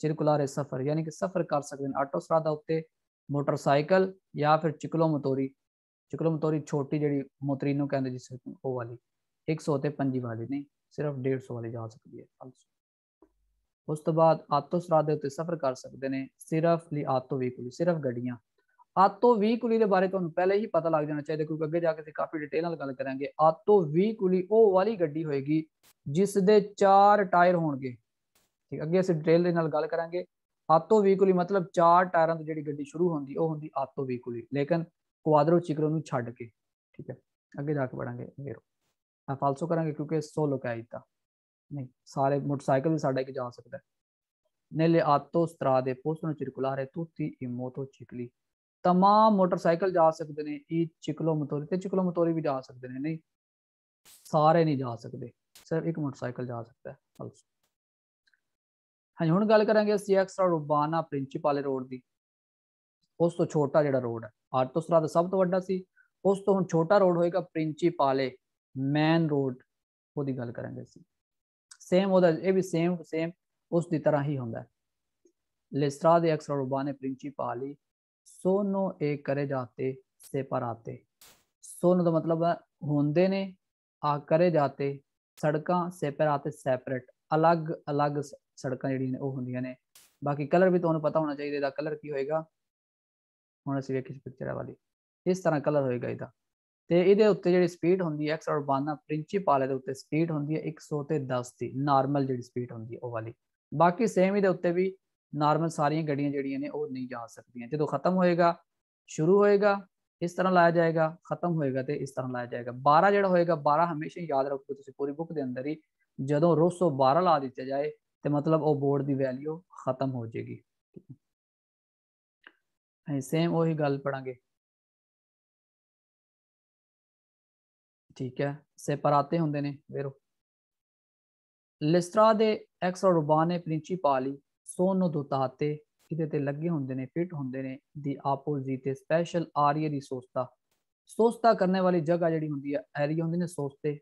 चिरकुलारे सफर यानी कि सफर कर सकदे ने आटो सरादा उत्ते मोटरसाइकिल या फिर चिकलो मोतोरी। चिकलो मोतोरी छोटी जिहड़ी मोतरीनो कहंदे जिस ओ वाली एक सौ ते पंजी वाली नहीं, सिर्फ डेढ़ सौ वाली जा सकदी है। उस तो बाद आटो सरादे उत्ते सफर कर सकते हैं सिर्फ ली आटो व्हीकल, सिर्फ गड्डियां। आटो व्हीकल के बारे तो पहले ही पता लग जाना चाहिए क्योंकि अगे जाके काफ़ी डिटेल नाल गल करांगे। आटो व्हीकल वो वाली गड्डी होएगी जिस दे चार टायर होंगे। ठीक, अगे असीं डिटेल दे नाल गल करांगे। आटो व्हीकल मतलब चार टायरों तो जिहड़ी गड्डी शुरू होंदी वो होंदी आटो व्हीकल, लेकिन क्वाड्रो चिकरो नूं छड्ड के। ठीक है, अगे जाके पढ़ांगे वेरो फालसो करांगे क्योंकि सोलो कायता नहीं, सारे मोटरसाइकिल भी साढ़ा के जा सकता है। नीले आटो सरादे पोसनो चिरकुलारे तूती इमोतो चिकली तमाम मोटरसाइकिल जा सकते हैं। ई चिकलो मोतोरी ते चिकलो मोतोरी भी जा सकते हैं, नहीं सारे नहीं जा सकते, सिर्फ एक मोटरसाइकिल जा सकता है। हाँ, हुण गल करांगे सी एक्सट्रा रुबाना प्रिंसिपाले रोड दी। उस तो छोटा जिहड़ा रोड है, आटो सरादा सब तो वड्डा सी, उस तो हुण छोटा रोड होएगा प्रिंसिपाले मेन रोड, ओहदी गल करांगे असीं। सेम होता है, यह भी सेम सेम उस दी तरह ही होंदा है। लेस्ट्रा दे एक्सट्रा रुबाने प्रिंसिपाली सोनो एक करे जाते से पर आते। सोनो का मतलब है होंदे ने, आ करे जाते सड़कां से पर आते सैपरेट, अलग अलग सड़कां जिहड़ियां ने ओह होंदियां ने। बाकी कलर भी तुहानूं पता होना चाहिए, इसदा कलर की होएगा। हुण असीं वेखी पिक्चर वाली इस तरह कलर होएगा इसदा। तो ये उत्ते जी स्पीड होंगी एक्सट्रा उर्बाना प्रिंसिपाले के उत्ते स्पीड होंगी है एक सौ दस की नॉर्मल जी स्पीड होंगी वो वाली। बाकी सेम ही उत्ते भी नॉर्मल सारिया गड्डियां जड़िया ने वो नहीं जा सकती। जो खत्म होएगा शुरू होएगा इस तरह लाया जाएगा, खत्म होएगा तो इस तरह लाया जाएगा। बारह जो होएगा बारह हमेशा याद रखो तुम पूरी बुक के अंदर ही, जो रो सौ बारह ला दिता जाए तो मतलब वह बोर्ड की वैल्यू खत्म हो जाएगी। सेम उ गल पढ़ांगे। ठीक है, सेपराते होंदे ने वेरो। लेस्ट्रा दे एक्सट्रा रुबाने प्रिंसिपाली सोनो दोताते किते ते लगे होंदे ने, फिट होंदे ने दी आपोजिट स्पेशल आरिया दी सोस्ता। सोस्ता करने वाली जगह जिहड़ी होंदी है एरिया होंदे ने सोस्ते,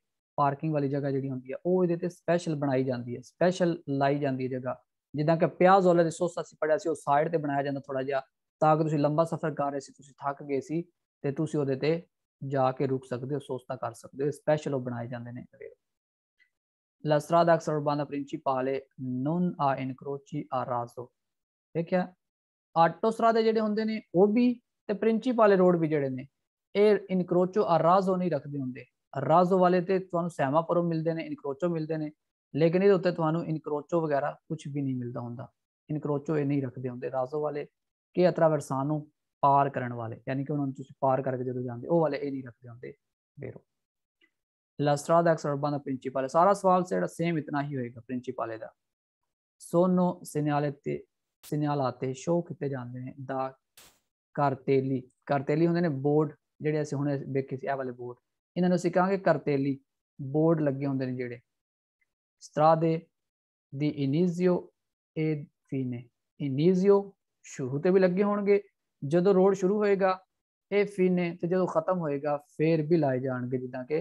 पार्किंग वाली जगह जिहड़ी होंदी है वो इहदे ते स्पेशल बनाई जाती है, स्पेशल लाई जाती है जगह। जिद्दां कि प्याज वाले दे सोस्ता सी पढ़िया सी, उस साइड ते बनाया जाता थोड़ा जिहा ताकि तुसीं लंबा सफर कर रहे सी, तुसीं थक गए सी ते तुसीं उहदे ते जाके रुक सकते हो, सोचता कर सकते हो, स्पैशल वो बनाए जाते हैं। लसरा दा अक्सर उर्बाना प्रिंसिपाले नॉन आ इनक्रोची आ राजो। ठीक है, आटो सरादे जिहड़े होंदे ने वो भी ते प्रिंसिपाले रोड भी जिहड़े ने एयर इनक्रोचो आ राजो नहीं रखते होंगे। राजो वाले तो तुहानूं सैमापुरो मिलते हैं, इनक्रोचो मिलते हैं, लेकिन ये उत्ते तुहानूं इनक्रोचो वगैरह कुछ भी नहीं मिलता होंदा। इनक्रोचो ये नहीं रखते होंगे राजो वाले के अत्रावरसानू पार करने वाले, यानी कि उन्होंने पार करके जो जाते वो वाले ये नहीं रखते होंगे वेरो। लस्ट्रा दा एक्सरबा दा प्रिंसिपाले सारा सवाल से सेम इतना ही होएगा प्रिंसिपाले दा। सोनो सिन्याले ते सिन्यालाते शो किते जाते हैं दा करतेली। करतेली होंगे ने बोर्ड जेडे असीं हुणे वेखे सी, ए वाले बोर्ड इन्हां नूं असीं कहांगे करतेली बोर्ड लगे होंगे ने जेडे। स्ट्रादे दी इनिजियो ए फीने, इनिजियो शुरू ते भी लगे होणगे जो रोड शुरू होएगा, ये फीने तो जो खत्म होएगा फिर भी लाए जाएंगे। जिदा के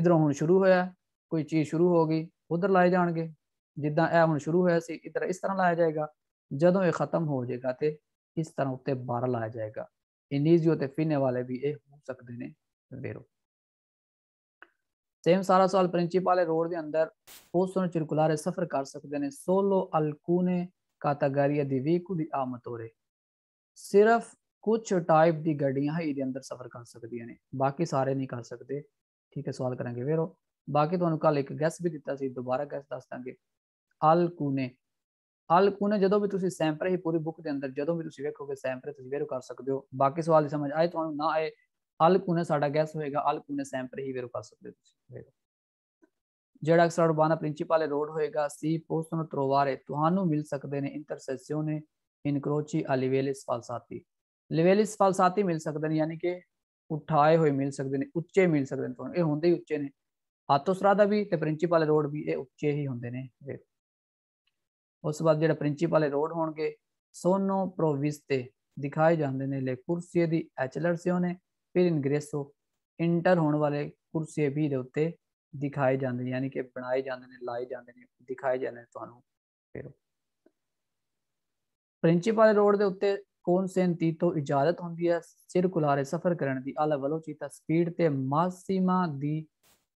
इधरों हूँ शुरू होया कोई चीज़ शुरू हो गई उधर लाए जाएंगे, जिदा यह हूँ शुरू होया सी इधर इस तरह लाया जाएगा, जो ये खत्म हो जाएगा तो इस तरह उत्ते बारह लाया जाएगा। इनिजियो ते फीने वाले भी ये हो सकते हैं वेरो। सेम सारा सवाल प्रिंसिपाले रोड के अंदर पोसनो चिरकुलारे सफर कर सकते हैं सोलो अलकूने कातागारिया दी वीकू दी आमतोरे। सिर्फ कुछ टाइप की गड्डियां ही अंदर सफर कर सकती ने, बाकी सारे नहीं कर सकते। ठीक है, सवाल करेंगे वेरो। बाकी तो कल एक गैस भी दिता सी, दोबारा गैस दस देंगे। अल कूने, अल कूने जो भी तुम सैंपल ही पूरी बुक के अंदर जो भी तुम वेखोगे सैंपल तुम वेरो कर सकते हो। बाकी सवाल समझ आए तो ना आए, अल कूने साडा गैस होएगा, अल कूने सैंपल ही वेरो कर सकते हो वेरो। जिहड़ा अक्सर उर्बाना प्रिंसिपाले रोड होएगा सी पोसनो त्रोवारे तुहानू मिल सकते हैं इंटरसेसियोने इनक्रोची आ लिवेलिस फालसाती। लिवेलिस फालसाती मिल सकते हैं, यानी कि उठाए हुए मिल सकते हैं, उच्चे मिल सकते हैं, तो ये होंगे ही उच्चे ने। हाथोसरा का भी तो प्रिंसीपल रोड भी ये उच्चे ही होंगे ने। फिर उस बाद जो प्रिंसीपल रोड होंगे सोनो प्रोविस्ते दिखाए जाते हैं ले कुर्सी की एचलरसियो ने, फिर इनग्रेसो इंटर होने वाले कुर्सी भी उत्ते दिखाए जाते हैं, यानी कि बनाए जाते हैं, लाए जाते हैं, दिखाए जाते हैं। तो फिर प्रिंसीपल रोड के उत्ते कौन सेंती तो इजाजत होंगी है सिर कुलारे सफर करने की आला वलोचिता स्पीड ते मासीमा दी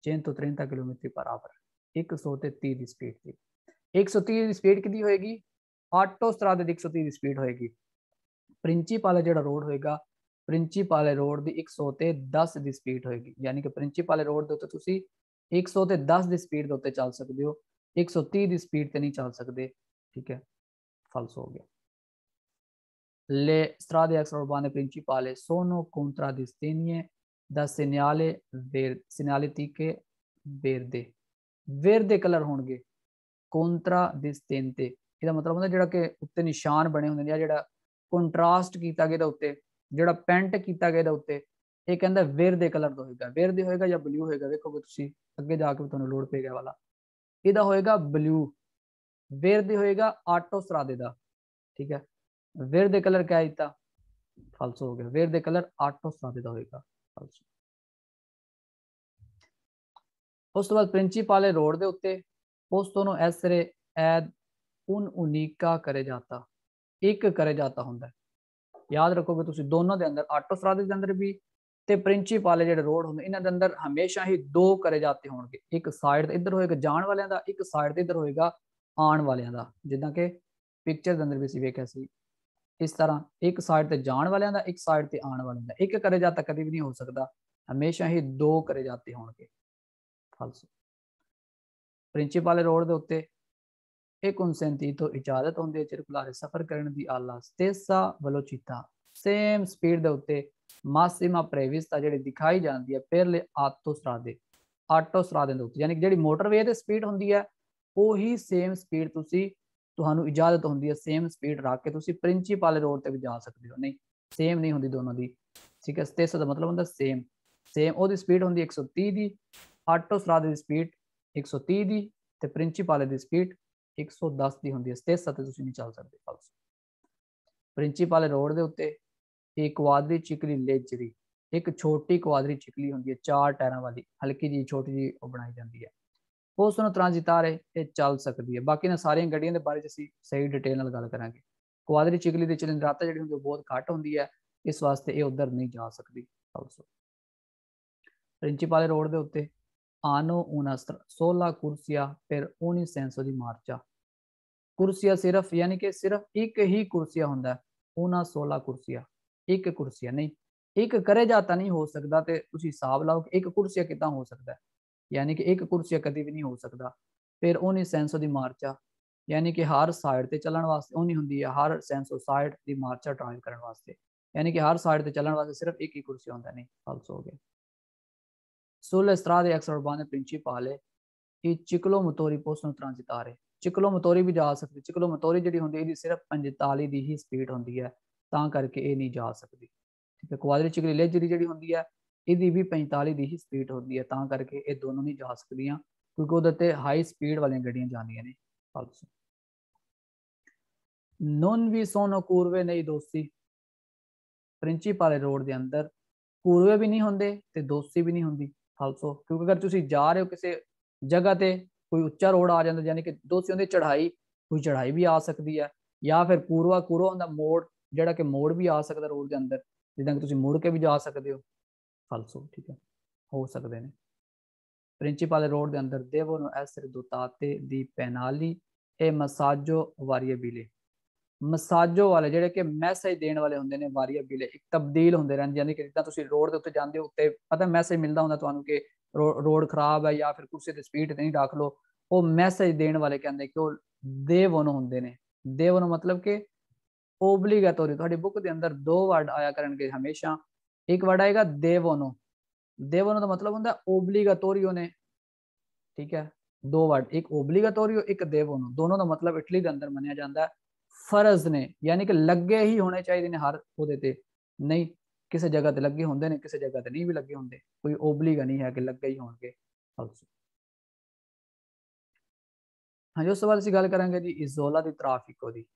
तीन सौ तीस किलोमीटर पर आवर एक सौ तीस की स्पीड थी। एक सौ तीस की स्पीड कितनी होएगी? आटो स्ट्राद एक सौ तीस की स्पीड होएगी। प्रिंसीपल जो रोड होएगा प्रिंसीपल रोड की एक सौ दस की स्पीड होएगी, यानी कि प्रिंसीपल रोड के उत्ते एक सौ दस की स्पीड के उत्ते चल सकते हो, एक सौ तीस की स्पीड से नहीं चल सकते। ठीक है, फलस हो गया। ले स्ट्रादे एक्स रोबाने प्रिंसिपाले सोनो कोंट्रा दिस्तेनिए दा सिनाले वेर सिनाले तीके वेरदे वेरदे कलर होंगे कोंट्रा दिस्तेनते। इसका मतलब होता जेड़ा के उत्ते निशान बने होंगे या जेड़ा कंट्रास्ट किया गया उत्ते जेड़ा पेंट किया गया उत्ते ये कहंदा वेरदे कलर दा होएगा। वेरदे होएगा या ब्लू होएगा, देखोगे तुसीं अगे जाके तुहानूं लोड पे गया वाला इहदा होएगा ब्लू। वेरदे होएगा आटो स्ट्रादे दा, ठीक है। वेरदे कलर क्या इता फालस हो गया। वेरदे कलर आटो स्ट्रादे दा होएगा फालस। उस तो बाद प्रिंसीपल रोड दे उत्ते पोस्टों नो ऐसरे ऐद उन उनीका करे जाता एक करे जाता होंदा। याद रखोगे तुसी दोनों दे अंदर आटो स्ट्रादे दे अंदर भी ते प्रिंसीपल जेडे रोड होंदे इन्हां दे अंदर हमेशा ही दो करे जाते होंगे, एक साइड इधर होएगा जाण वालेयां दा, एक साइड इधर होएगा आण वालेयां दा। जिद्दां के पिक्चर दे अंदर भी असीं वेखिआ सी इस तरह एक साइड से जाने वाले का एक साइड से आने वाले का एक करे जाता कभी भी नहीं हो सकता, हमेशा ही दो करे जाते होंगे। प्रिंसीपल रोड के उत्ते एक उनसैंती तो इजाजत होंगी है चिरकुलारे सफर करने की आला स्टेसा वलोचिता सेम स्पीड के उत्ते मासीमा प्रेविस्ता जी दिखाई जाती है पहले आटो स्रादे आटो स्रादे उत्ते, यानी कि जी मोटरवे की स्पीड होंगी है वही सेम स्पीड तुम तुहानू इजाजत होंदी है सेम स्पीड रख के तुसी प्रिंसीपल रोड ते भी जा सकते हो। नहीं सेम नहीं होंदी दोनों दी, ठीक है। स्टेस दा मतलब होंदा सेम सेम ओदी स्पीड होंदी एक सौ तीस दी, आटो स्ट्रादे दी स्पीड एक सौ तीस दी ते प्रिंसीपल दी स्पीड एक सौ दस दी होंदी है। स्टेस ते तुसी नहीं चल सकदे फालस। प्रिंसीपल रोड दे उत्ते एक क्वादरी चिकली लेजरी एक छोटी क्वादरी चिकली होंदी है चार टायरां वाली हल्की जी छोटी जी ओ बनाई जांदी है। उस ट्रांजिटार है चल सकती है। बाकी ना सारिया गड्डियां के बारे में असीं सही डिटेल नाल गल करांगे। क्वादरी चिकली की चलिंद्राता जिहड़ी होंदी बहुत घट होंदी है, इस वास्ते ये उधर नहीं जा सकती। प्रिंसीपल रोड के उत्ते आनो ऊना सोलह कुर्सिया फिर उन्नीस सैंसो की मार्चा कुर्सिया सिर्फ यानी कि सिर्फ एक ही कुर्सिया होंदा है ऊना सोलह कुर्सिया एक कुर्सिया नहीं एक करे जाता नहीं हो सकता। तो तुसीं हिसाब लाओ कि एक कुर्सिया कितना हो सकता है, यानी कि एक कुर्सिया कभी भी नहीं हो सकता। फिर उन्नीस सैंसो की मार्चा यानी कि हर साइड से चलने वास्ते उन्नी होंगी है हर सैंसो साइड की मार्चा ड्राइव करने वास्ते, यानी कि हर साइड से चलने वास्ते सिर्फ एक ही कुर्सिया होंदा नहीं फालस हो गया। सोलह स्त्रा के एक्सर बने प्रिंसीपल है ये चिकलो मतोरी पोस्ट ट्रांजिता है। चिकलो मतोरी भी जा सकती, चिकलो मतोरी जी होंगी सिर्फ पंजताली की ही स्पीड होंगी है तो करके ये नहीं जा सकती। ठीक है, क्वादरी चिकली लेजरी जी होंगी है इहदी भी पैंताली की ही स्पीड होंदी है तां करके ये दोनों नहीं जा सकदियां क्योंकि उहदे ते हाई स्पीड वाली गड्डियां जांदियां ने। नॉन भी सोनो कूरवे नहीं दोस्ती प्रिंसीपल रोड दे अंदर कूरवे भी नहीं होंदे ते दोस्ती भी नहीं होंदी फालसो, क्योंकि अगर तुसीं जा रहे हो किसी जगह ते कोई उच्चा रोड आ जांदा यानी कि दोस्ती होंदी चढ़ाई कोई चढ़ाई भी आ सकती है या फिर कूरवा कूरवा होंदा मोड़ जिहड़ा कि मोड़ भी आ सकदा रोड दे अंदर जिद्दां कि तुसीं मुड़ के भी जा सकदे हो फालसो। ठीक है, हो सकते हैं। प्रिंसीपल रोड के अंदर देवो नो ऐसरे दोताते दी पैनाली ए मसाजो वारिया बिले मसाजो वाले जेडे के मैसेज देने वाले होंगे ने वारिया बिले एक तब्दील होंगे रहते, यानी कि जिदा तुम रोड के उत्ते जाते हो उत्ते पता मैसेज मिलता होंगे तुम्हें कि रो रोड खराब है या फिर कुर्सी की स्पीड नहीं रख लो। वो मैसेज देने वाले कहते कि वह देवो नो होंगे ने। देवो नो मतलब कि ओबलीगैटोरी तुहाडी बुक के अंदर दो वर्ड आया करनगे हमेशा। एक वर्ड आएगा देवोनो, देवोनो का मतलब होंगे ओबलीगातोरियो ने। ठीक है, दो वर्ड एक ओबलीगातोरियो एक देवोनो दोनों का मतलब इटली के अंदर मनिया जाता है फर्ज ने, यानी कि लगे ही होने चाहिए ने हर वो नहीं किसी जगह ते लगे होंगे ने किसी जगह ते नहीं भी लगे होंगे, कोई ओबलीग नहीं है कि लगे ही होंगे। हाँ, जो सवाल असीं गल करांगे जी इज़ोला दी ट्राफिको दी।